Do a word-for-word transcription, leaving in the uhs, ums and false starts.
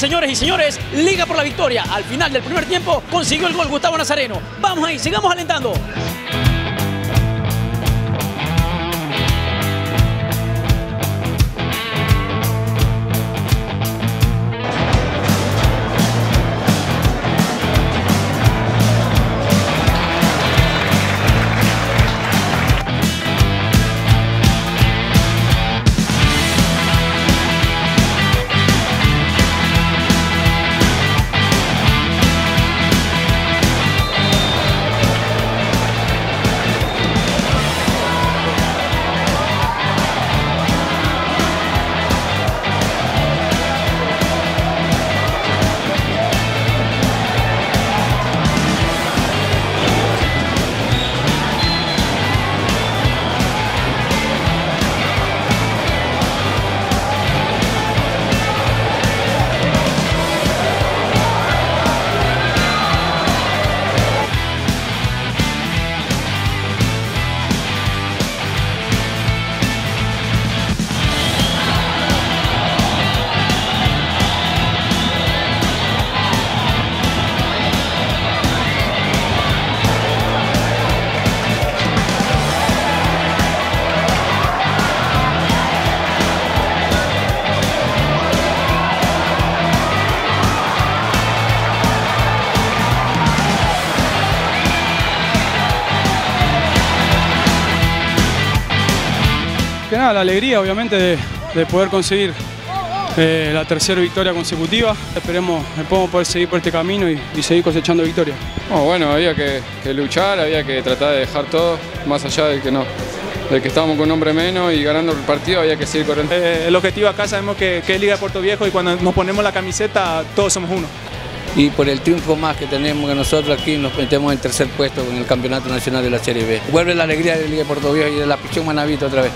Señores y señores, Liga por la victoria. Al final del primer tiempo consiguió el gol Gustavo Nazareno. Vamos ahí, sigamos alentando. Que nada, la alegría obviamente de, de poder conseguir eh, la tercera victoria consecutiva. Esperemos que podamos poder seguir por este camino y, y seguir cosechando victorias. Oh, bueno, había que, que luchar, había que tratar de dejar todo, más allá de que no, de que estábamos con un hombre menos y ganando el partido, había que seguir corriendo. Eh, el objetivo acá sabemos que, que es Liga de Portoviejo, y cuando nos ponemos la camiseta todos somos uno. Y por el triunfo más que tenemos, que nosotros aquí nos metemos en tercer puesto en el Campeonato Nacional de la Serie B. Vuelve la alegría de Liga de Portoviejo y de la Pichón Manavito otra vez.